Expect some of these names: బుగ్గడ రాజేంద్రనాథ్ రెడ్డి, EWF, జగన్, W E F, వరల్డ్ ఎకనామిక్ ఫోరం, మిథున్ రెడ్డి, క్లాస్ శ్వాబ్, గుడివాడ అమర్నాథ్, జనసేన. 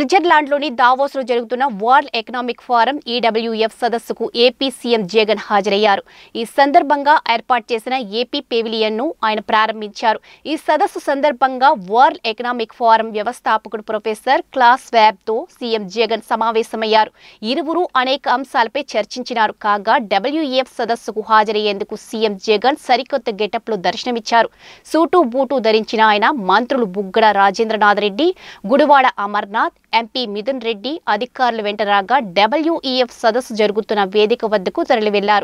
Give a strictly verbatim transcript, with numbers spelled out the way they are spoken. స్విట్జర్లాండ్లోని దావోస్లో జరుగుతున్న వరల్డ్ ఎకనామిక్ ఫోరం E W F సదస్సుకు ఏపీ సీఎం జగన్ హాజరయ్యారు. ఈ సందర్భంగా ఏర్పాటు చేసిన ఏపీ పెవిలియన్‌ను ఆయన ప్రారంభించారు. ఈ సదస్సు సందర్భంగా వరల్డ్ ఎకనామిక్ ఫోరం వ్యవస్థాపకుడు ప్రొఫెసర్ క్లాస్ శ్వాబ్ తో సీఎం జగన్ సమావేశమయ్యారు. ఇరువురు అనేక అంశాలపై చర్చించినారు. కాగా W E F సదస్సుకు హాజరయ్యేందుకు సీఎం జగన్ సరికొత్త గెటప్‌లో దర్శనమిచ్చారు. సూటు బూటు ధరించిన ఆయన మంత్రులు బుగ్గడ రాజేంద్రనాథ్ రెడ్డి, గుడివాడ అమర్నాథ్, ఎంపీ మిథున్ రెడ్డి అధికారులు వెంట రాగా W E F సదస్సు జరుగుతున్న వేదిక వద్దకు తరలి వెళ్లారు.